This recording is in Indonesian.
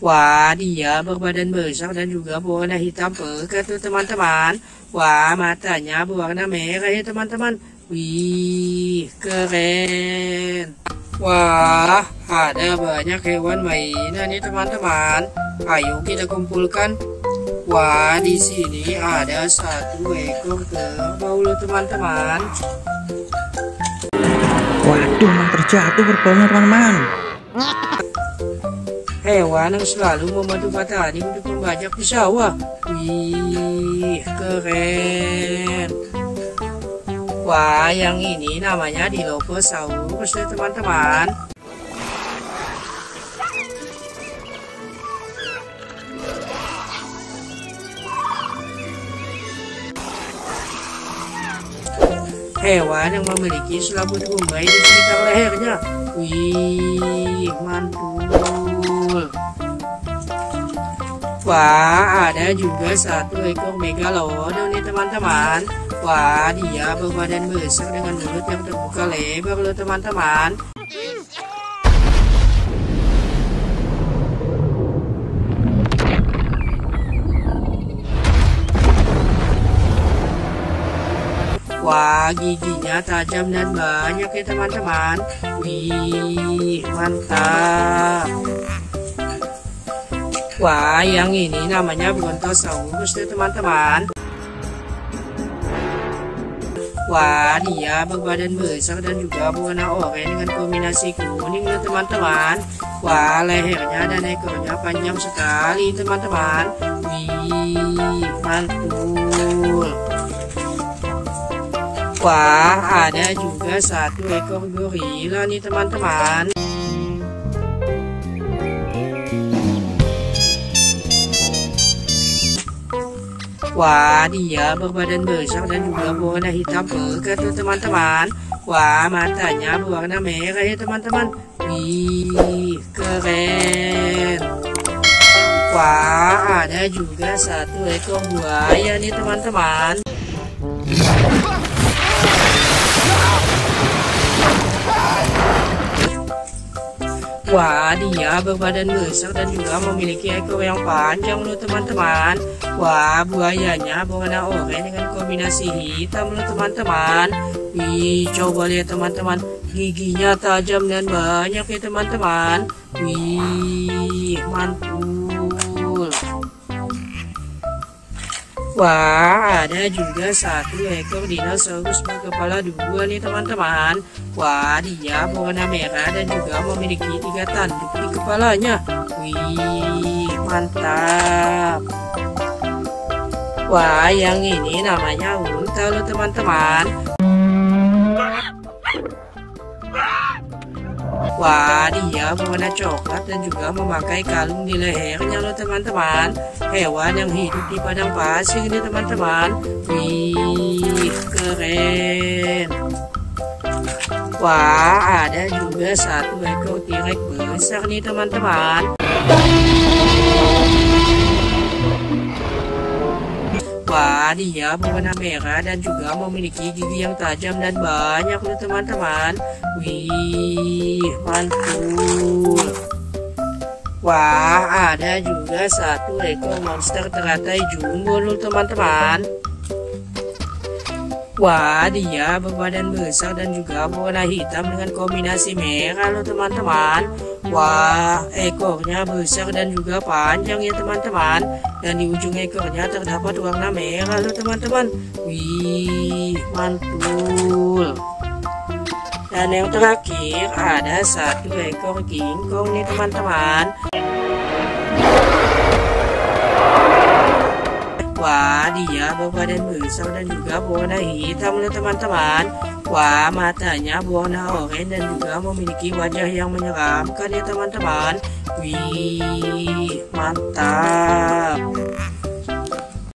Wah dia berbadan besar dan juga berwarna hitam pekat tuh teman-teman. Wah matanya berwarna merah ya teman-teman. Wih keren. Wah ada banyak hewan mainan nih teman-teman. Ayo kita kumpulkan. Wah di sini ada satu ekor kerbau loh teman-teman. Waduh terjatuh kerbaunya teman-teman. Hewan yang selalu membantu petani untuk membajak di sawah. Wih, keren. Wah, yang ini namanya Dilophosaurus ya teman-teman. Hewan yang memiliki selaput gumbai di sekitar lehernya. Wih, mantul. Wah, ada juga satu ekor Megalodon nih teman-teman. Wah, dia berbadan besar dengan mulut yang terbuka lebar loh teman-teman. Wah, giginya tajam dan banyak ya teman-teman. Wih, mantap. Wah, yang ini namanya Brontos Augusta teman-teman. Wah, dia berbadan besar dan juga berwarna oranye dengan kombinasi kuning ya teman-teman. Wah, lehernya dan ekornya panjang sekali teman-teman. Wih, mantul. Wah, ada juga satu ekor gorila nih teman-teman. Wah, dia berbadan besar dan juga berwarna hitam pekat tuh teman-teman. Wah, matanya berwarna merah ya teman-teman. Wih, keren. Wah, ada juga satu ekor buaya nih teman-teman. Wah, dia berbadan besar dan juga memiliki ekor yang panjang loh teman-teman. Wah, buayanya berwarna oranye dengan kombinasi hitam loh teman-teman. Wih, coba lihat teman-teman, giginya tajam dan banyak ya teman-teman. Wih, mantul. Wah, ada juga satu ekor dinosaurus berkepala dua nih teman-teman. Wah, dia berwarna merah dan juga memiliki tiga tanduk di kepalanya. Wih, mantap. Wah, yang ini namanya Urta loh teman-teman. Wah, dia berwarna coklat dan juga memakai kalung di lehernya loh teman-teman. Hewan yang hidup di padang pasir ini teman-teman. Wih, keren. Wah, ada juga satu ekor T-Rex besar nih teman-teman. Wah, dia berwarna merah dan juga memiliki gigi yang tajam dan banyak loh teman-teman. Wih, mantul. Wah, ada juga satu ekor monster teratai jumbo loh teman-teman. Wah, dia berbadan besar dan juga berwarna hitam dengan kombinasi merah loh teman-teman. Wah, ekornya besar dan juga panjang ya teman-teman. Dan di ujung ekornya terdapat warna merah loh teman-teman. Wih, mantul. Dan yang terakhir ada satu ekor kingkong nih teman-teman. Wah, dia berbadan besar dan juga berwarna hitam loh teman-teman. Wah, matanya berwarna oranye dan juga memiliki wajah yang menyeramkan ya teman-teman. Wih, mantap.